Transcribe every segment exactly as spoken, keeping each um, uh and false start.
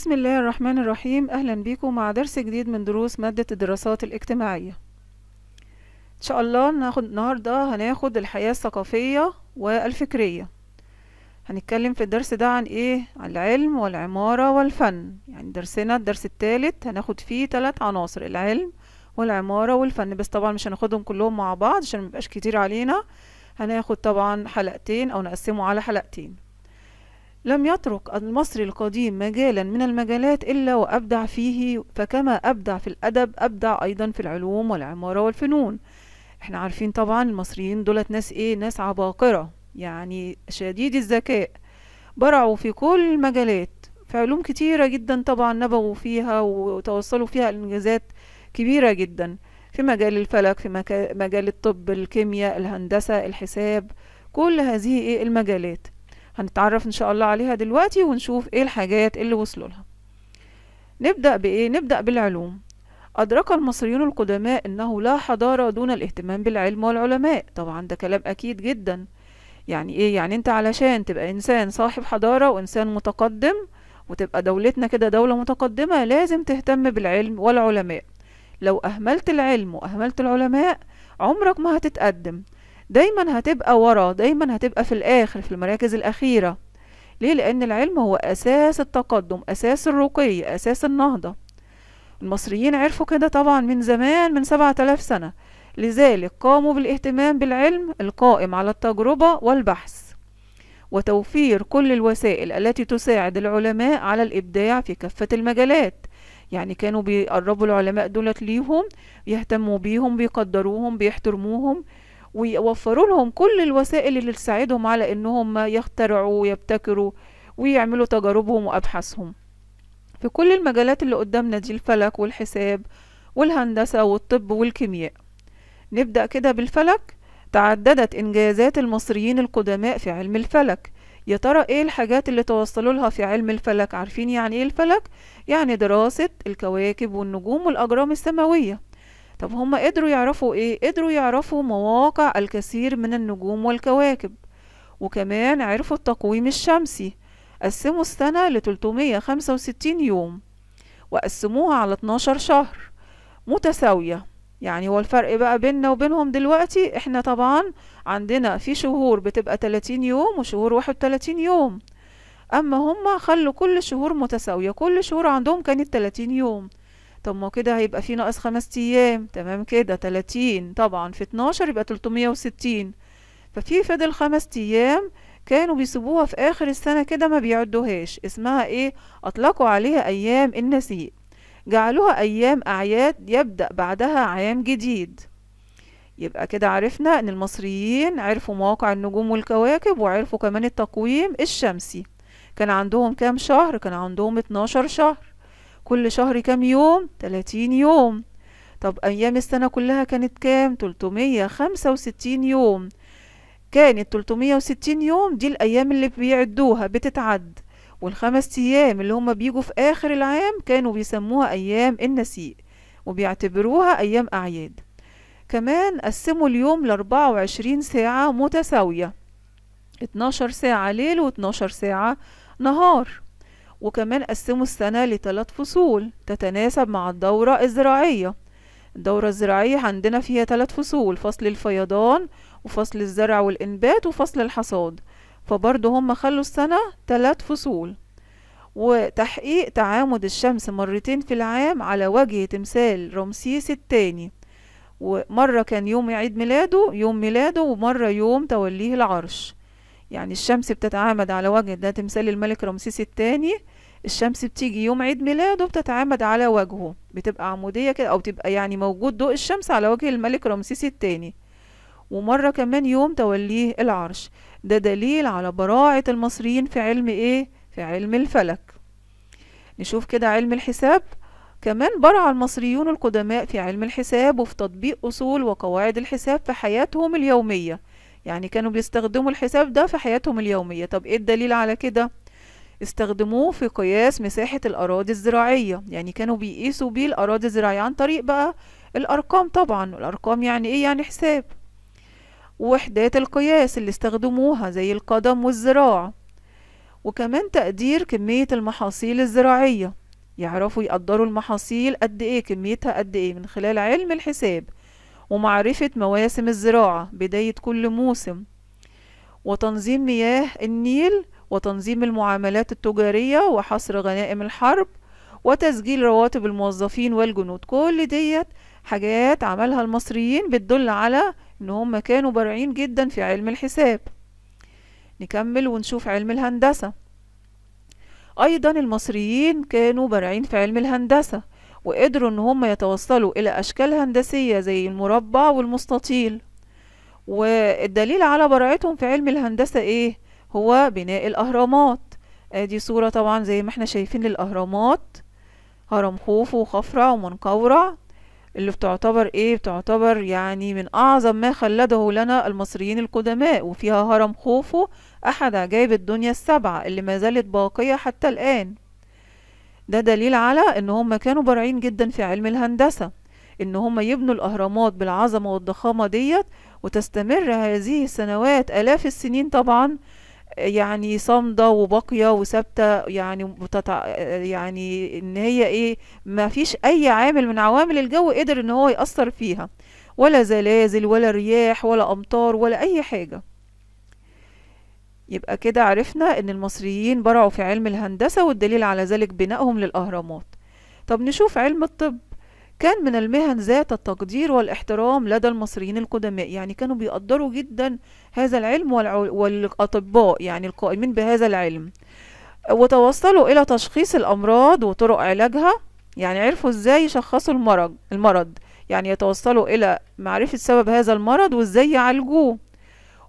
بسم الله الرحمن الرحيم. أهلا بيكم مع درس جديد من دروس مادة الدراسات الاجتماعية. إن شاء الله ناخد النهاردة هناخد الحياة الثقافية والفكرية. هنتكلم في الدرس ده عن إيه؟ عن العلم والعمارة والفن. يعني درسنا الدرس الثالث هناخد فيه ثلاث عناصر: العلم والعمارة والفن، بس طبعا مش هناخدهم كلهم مع بعض عشان ميبقاش كتير علينا. هناخد طبعا حلقتين أو نقسمه على حلقتين. لم يترك المصري القديم مجالا من المجالات إلا وأبدع فيه، فكما أبدع في الأدب أبدع أيضا في العلوم والعمارة والفنون. احنا عارفين طبعا المصريين دولت ناس ايه؟ ناس عباقرة، يعني شديد الذكاء، برعوا في كل المجالات، في علوم كتيرة جدا طبعا نبغوا فيها وتوصلوا فيها إنجازات كبيرة جدا، في مجال الفلك، في مجال الطب، الكيمياء، الهندسة، الحساب، كل هذه ايه المجالات هنتعرف ان شاء الله عليها دلوقتي ونشوف ايه الحاجات اللي وصلوا لها. نبدأ بايه؟ نبدأ بالعلوم. ادرك المصريون القدماء انه لا حضارة دون الاهتمام بالعلم والعلماء. طبعا ده كلام اكيد جدا. يعني ايه؟ يعني انت علشان تبقى انسان صاحب حضارة وانسان متقدم وتبقى دولتنا كده دولة متقدمة لازم تهتم بالعلم والعلماء. لو اهملت العلم واهملت العلماء عمرك ما هتتقدم، دايما هتبقى ورا، دايما هتبقى في الاخر، في المراكز الاخيرة. ليه؟ لان العلم هو اساس التقدم، اساس الرقي، اساس النهضة. المصريين عرفوا كده طبعا من زمان، من سبعة آلاف سنة، لذلك قاموا بالاهتمام بالعلم القائم على التجربة والبحث وتوفير كل الوسائل التي تساعد العلماء على الابداع في كافة المجالات. يعني كانوا بيقربوا العلماء دولت ليهم، يهتموا بيهم، بيقدروهم، بيحترموهم، ويوفروا لهم كل الوسائل اللي تساعدهم على انهم يخترعوا ويبتكروا ويعملوا تجاربهم وابحاثهم في كل المجالات اللي قدامنا دي: الفلك والحساب والهندسة والطب والكيمياء. نبدأ كده بالفلك. تعددت انجازات المصريين القدماء في علم الفلك. يا ترى ايه الحاجات اللي توصلوا لها في علم الفلك؟ عارفين يعني ايه الفلك؟ يعني دراسة الكواكب والنجوم والاجرام السماوية. طب هم قدروا يعرفوا ايه؟ قدروا يعرفوا مواقع الكثير من النجوم والكواكب، وكمان عرفوا التقويم الشمسي. قسموا السنة ل ثلاثمية وخمسة وستين يوم وقسموها على اتناشر شهر متساوية. يعني هو الفرق بقى بيننا وبينهم دلوقتي، احنا طبعا عندنا في شهور بتبقى تلاتين يوم وشهور واحد وتلاتين يوم، اما هم خلوا كل شهور متساوية، كل شهور عندهم كانت تلاتين يوم. طب ما كده هيبقى في ناقص خمس ايام، تمام كده؟ تلاتين طبعا في اتناشر يبقى تلتمية وستين، ففي فضل خمس ايام كانوا بيسيبوها في اخر السنة كده ما بيعدوهاش. اسمها ايه؟ اطلقوا عليها ايام النسيء، جعلوها ايام اعياد يبدأ بعدها عام جديد. يبقى كده عرفنا ان المصريين عرفوا مواقع النجوم والكواكب وعرفوا كمان التقويم الشمسي. كان عندهم كام شهر؟ كان عندهم اتناشر شهر، كل شهر كام يوم؟ تلاتين يوم. طب ايام السنة كلها كانت كام؟ تلتمية وخمسة وستين يوم. كانت تلتمية وستين يوم دي الايام اللي بيعدوها بتتعد، والخمس ايام اللي هما بيجوا في اخر العام كانوا بيسموها ايام النسيء وبيعتبروها ايام اعياد. كمان قسموا اليوم ل أربعة وعشرين ساعة متساوية، اتناشر ساعة ليل واتناشر ساعة نهار. وكمان قسموا السنة لثلاث فصول تتناسب مع الدورة الزراعية. الدورة الزراعية عندنا فيها ثلاث فصول: فصل الفيضان وفصل الزرع والإنبات وفصل الحصاد. فبرضه هم خلوا السنة ثلاث فصول. وتحقيق تعامد الشمس مرتين في العام على وجه تمثال رمسيس الثاني، ومرة كان يوم عيد ميلاده، يوم ميلاده، ومرة يوم توليه العرش. يعني الشمس بتتعامد على وجه، ده تمثال الملك رمسيس الثاني، الشمس بتيجي يوم عيد ميلاده بتتعامد على وجهه، بتبقى عمودية كده، أو تبقى يعني موجود ضوء الشمس على وجه الملك رمسيس الثاني، ومرة كمان يوم توليه العرش. ده دليل على براعة المصريين في علم ايه؟ في علم الفلك. نشوف كده علم الحساب. كمان برع المصريون القدماء في علم الحساب وفي تطبيق أصول وقواعد الحساب في حياتهم اليومية. يعني كانوا بيستخدموا الحساب ده في حياتهم اليومية. طب ايه الدليل على كده؟ استخدموه في قياس مساحة الأراضي الزراعية. يعني كانوا بيقيسوا بيه الأراضي الزراعية عن طريق بقى الأرقام. طبعا الأرقام يعني ايه؟ يعني حساب. ووحدات القياس اللي استخدموها زي القدم والذراع. وكمان تقدير كمية المحاصيل الزراعية، يعرفوا يقدروا المحاصيل قد ايه كميتها قد ايه من خلال علم الحساب ومعرفة مواسم الزراعة بداية كل موسم، وتنظيم مياه النيل وتنظيم المعاملات التجارية وحصر غنائم الحرب وتسجيل رواتب الموظفين والجنود. كل ديت حاجات عملها المصريين بتدل على ان هم كانوا بارعين جدا في علم الحساب. نكمل ونشوف علم الهندسة. ايضا المصريين كانوا بارعين في علم الهندسة وقدروا ان هم يتوصلوا الى اشكال هندسية زي المربع والمستطيل. والدليل على براعتهم في علم الهندسة ايه؟ هو بناء الاهرامات. ادي صورة طبعا زي ما احنا شايفين للاهرامات، هرم خوفو وخفرع ومنقورع، اللي بتعتبر ايه بتعتبر يعني من اعظم ما خلده لنا المصريين القدماء، وفيها هرم خوفو احد عجائب الدنيا السبعة اللي ما زالت باقية حتى الان. ده دليل على ان هم كانوا بارعين جدا في علم الهندسة، ان هم يبنوا الاهرامات بالعظمة والضخامة ديت وتستمر هذه السنوات الاف السنين طبعا، يعني صامدة وباقية وثابتة، يعني بتتع... يعني ان هي ايه ما فيش اي عامل من عوامل الجو قدر ان هو يأثر فيها، ولا زلازل ولا رياح ولا امطار ولا اي حاجة. يبقى كده عرفنا ان المصريين برعوا في علم الهندسة والدليل على ذلك بنائهم للاهرامات. طب نشوف علم الطب. كان من المهن ذات التقدير والاحترام لدى المصريين القدماء، يعني كانوا بيقدروا جدا هذا العلم والأطباء يعني القائمين بهذا العلم، وتوصلوا إلى تشخيص الأمراض وطرق علاجها. يعني عرفوا إزاي يشخصوا المرض المرض يعني يتوصلوا إلى معرفة سبب هذا المرض وإزاي يعالجوه.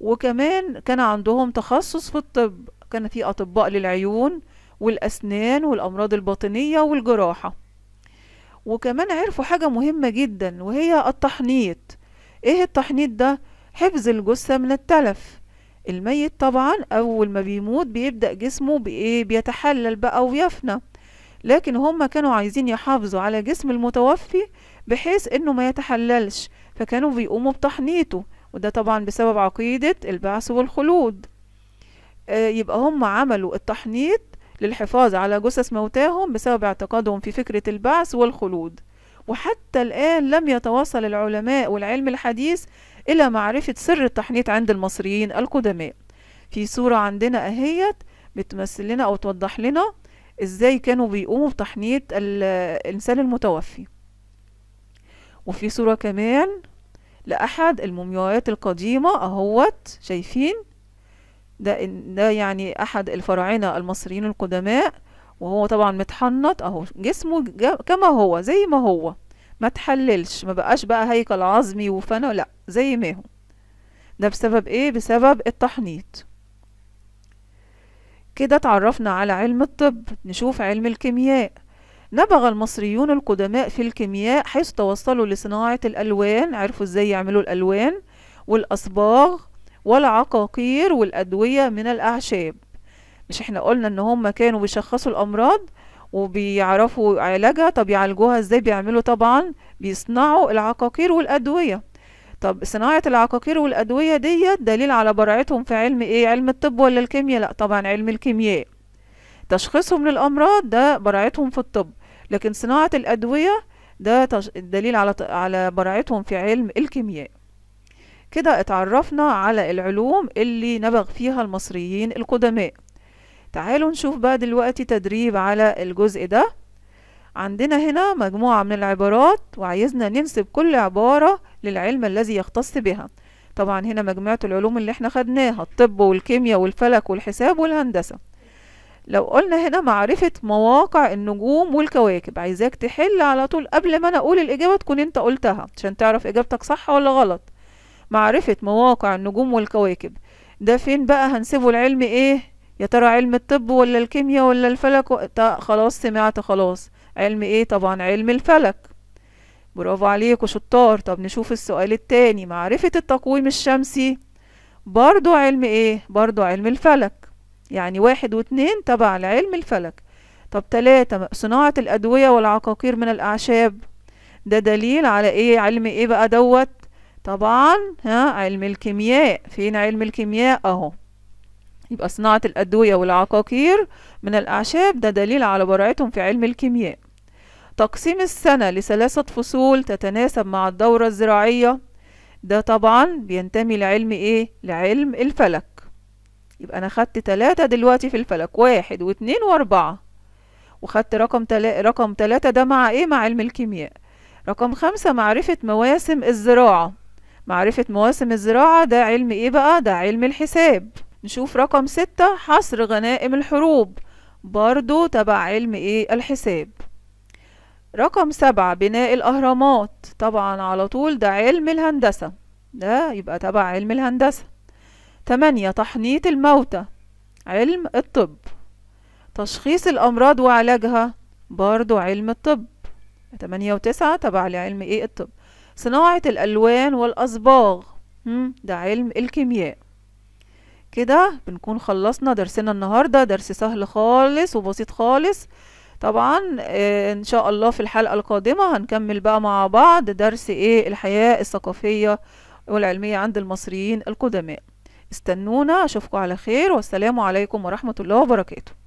وكمان كان عندهم تخصص في الطب، كان في أطباء للعيون والأسنان والأمراض الباطنية والجراحة. وكمان عرفوا حاجة مهمة جدا وهي التحنيط. ايه التحنيط ده؟ حفظ الجثة من التلف. الميت طبعا اول ما بيموت بيبدأ جسمه بايه بيتحلل بقى ويفنى، لكن هم كانوا عايزين يحافظوا على جسم المتوفي بحيث انه ما يتحللش، فكانوا بيقوموا بتحنيطه، وده طبعا بسبب عقيدة البعث والخلود. آه يبقى هم عملوا التحنيط للحفاظ على جثث موتاهم بسبب اعتقادهم في فكرة البعث والخلود. وحتى الآن لم يتواصل العلماء والعلم الحديث إلى معرفة سر التحنيط عند المصريين القدماء. في صورة عندنا أهيت بتمثل لنا أو توضح لنا إزاي كانوا بيقوموا بتحنيط الإنسان المتوفي. وفي صورة كمان لأحد المومياوات القديمة أهوت شايفين ده, ده يعني احد الفراعنه المصريين القدماء وهو طبعا متحنط اهو، جسمه كما هو زي ما هو، ما تحللش، ما بقاش بقى هيكل عظمي وفنى، لا زي ما هو. ده بسبب ايه؟ بسبب التحنيط. كده اتعرفنا على علم الطب. نشوف علم الكيمياء. نبغ المصريون القدماء في الكيمياء حيث توصلوا لصناعه الالوان، عرفوا ازاي يعملوا الالوان والاصباغ والعقاقير والأدوية من الأعشاب. مش احنا قلنا ان هم كانوا بيشخصوا الأمراض وبيعرفوا علاجها؟ طب يعالجوها ازاي؟ بيعملوا طبعا بيصنعوا العقاقير والأدوية. طب صناعة العقاقير والأدوية دي دليل على براعتهم في علم ايه؟ علم الطب ولا الكيمياء؟ لا طبعا علم الكيمياء. تشخيصهم للأمراض ده براعتهم في الطب، لكن صناعة الأدوية ده دليل على على براعتهم في علم الكيمياء. كده اتعرفنا على العلوم اللي نبغ فيها المصريين القدماء. تعالوا نشوف بقى دلوقتي تدريب على الجزء ده. عندنا هنا مجموعة من العبارات وعايزنا ننسب كل عبارة للعلم الذي يختص بها. طبعا هنا مجموعة العلوم اللي احنا خدناها الطب والكيمياء والفلك والحساب والهندسة. لو قلنا هنا معرفة مواقع النجوم والكواكب، عايزاك تحل على طول قبل ما انا اقول الإجابة تكون انت قلتها عشان تعرف إجابتك صح ولا غلط. معرفة مواقع النجوم والكواكب ده فين بقى هنسيبه العلم ايه يا ترى؟ علم الطب ولا الكيمياء ولا الفلك؟ و... خلاص سمعت خلاص علم ايه؟ طبعا علم الفلك. برافو عليكوا شطار. طب نشوف السؤال التاني. معرفة التقويم الشمسي برضو علم ايه؟ برضو علم الفلك. يعني واحد واتنين تبع لعلم الفلك. طب تلاتة صناعة الأدوية والعقاقير من الأعشاب ده دليل على ايه؟ علم ايه بقى دوت؟ طبعا ها علم الكيمياء. فين علم الكيمياء؟ اهو. يبقى صناعة الأدوية والعقاقير من الأعشاب ده دليل على براعتهم في علم الكيمياء. تقسيم السنة لثلاثة فصول تتناسب مع الدورة الزراعية ده طبعا بينتمي لعلم ايه؟ لعلم الفلك. يبقى انا خدت تلاتة دلوقتي في الفلك، واحد واتنين واربعة، وخدت رقم تلا... رقم تلاتة ده مع ايه؟ مع علم الكيمياء. رقم خمسة معرفة مواسم الزراعة. معرفة مواسم الزراعة ده علم ايه بقى؟ ده علم الحساب. نشوف رقم ستة حصر غنائم الحروب، برضو تبع علم ايه؟ الحساب. رقم سبعة بناء الأهرامات، طبعا على طول ده علم الهندسة، ده يبقى تبع علم الهندسة. تمانية تحنيط الموتى علم الطب. تشخيص الأمراض وعلاجها برضو علم الطب. تمانية وتسعة تبع لعلم ايه؟ الطب. صناعة الألوان والأصباغ ده علم الكيمياء. كده بنكون خلصنا درسنا النهاردة، درس سهل خالص وبسيط خالص. طبعا ان شاء الله في الحلقة القادمة هنكمل بقى مع بعض درس ايه؟ الحياة الثقافية والعلمية عند المصريين القدماء. استنونا، اشوفكم على خير، والسلام عليكم ورحمة الله وبركاته.